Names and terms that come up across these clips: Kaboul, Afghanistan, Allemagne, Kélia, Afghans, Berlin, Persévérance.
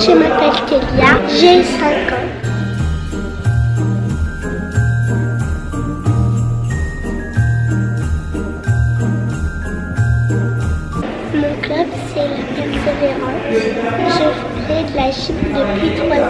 Je m'appelle Kélia, j'ai 5 ans. Mon club, c'est la Persévérance. Je fais de la gym depuis 3 ans.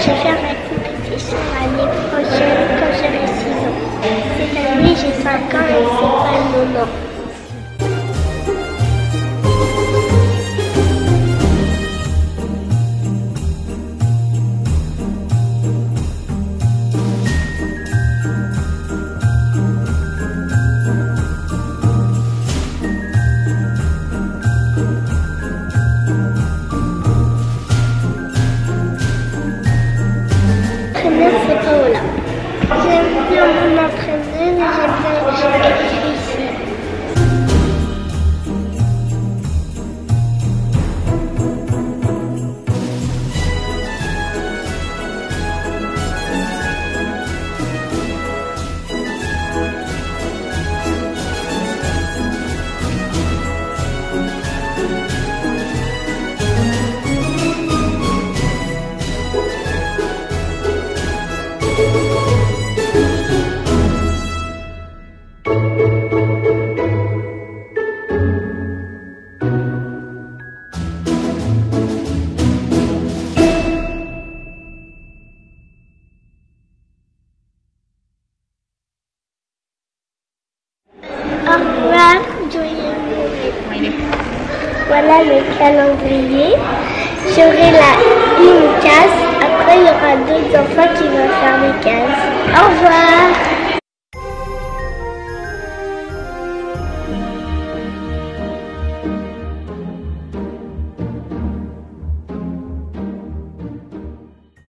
Je vais faire ma compétition l'année prochaine quand j'aurai 6 ans. Cette année, j'ai 5 ans et c'est pas le moment. Voilà le calendrier. J'aurai une case. Après, il y aura d'autres enfants qui vont faire des cases. Au revoir.